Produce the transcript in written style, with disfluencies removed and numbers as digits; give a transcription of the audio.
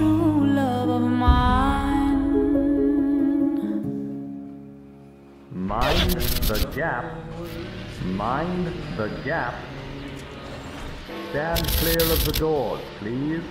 true love of mine. Mind the gap. Mind the gap. Stand clear of the doors, please.